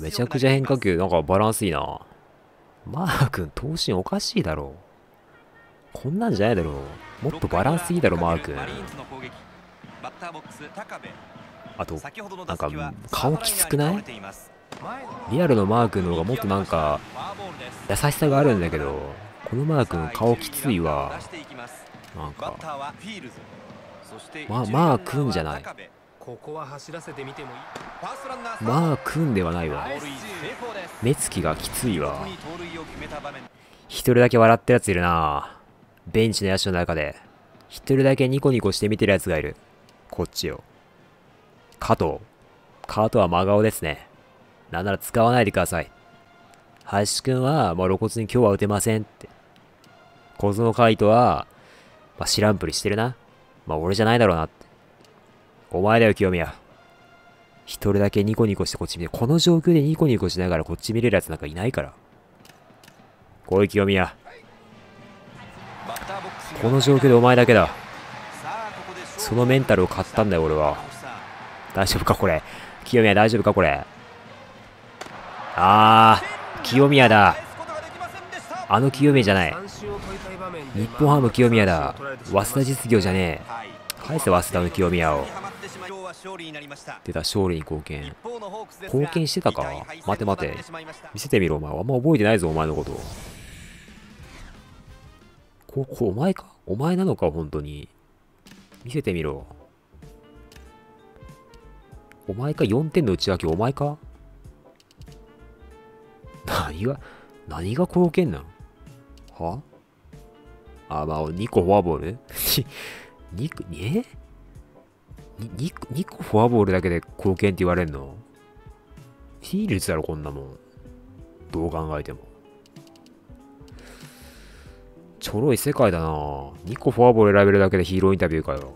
めちゃくちゃ変化球、なんかバランスいいな。マー君、投身おかしいだろ。こんなんじゃないだろ。もっとバランスいいだろ、マー君。あと、なんか、顔きつくない？リアルのマー君の方がもっとなんか、優しさがあるんだけど、このマー君、顔きついわ。なんか、マー君じゃない。マー君ではないわ。目つきがきついわ。一人だけ笑ってるやついるな。ベンチの野手の中で一人だけニコニコして見てるやつがいる。こっちよ。加藤は真顔ですね。なんなら使わないでください。林くんは露骨に今日は打てませんって。小園海斗は知らんぷりしてるな。俺じゃないだろうなって。お前だよ、清宮。一人だけニコニコしてこっち見て、この状況でニコニコしながらこっち見れるやつなんかいないから。来い、清宮。この状況でお前だけだ。そのメンタルを買ったんだよ、俺は。大丈夫か、これ。清宮、大丈夫か、これ。清宮だ。あの清宮じゃない。日本ハム清宮だ。早稲田実業じゃねえ。返せ、早稲田の清宮を。出た、勝利に貢献。貢献してたか？待て待て。見せてみろ、お前。あんま覚えてないぞ、お前のこと。お前か？お前なのか、本当に。見せてみろ。お前か？ 4 点の内訳、お前か？何が貢献なの？は？2個フォアボール2個フォアボールだけで貢献って言われんの？フィールズだろ、こんなもん。どう考えても。ちょろい世界だな。2個フォアボール選べるだけでヒーローインタビューかよ。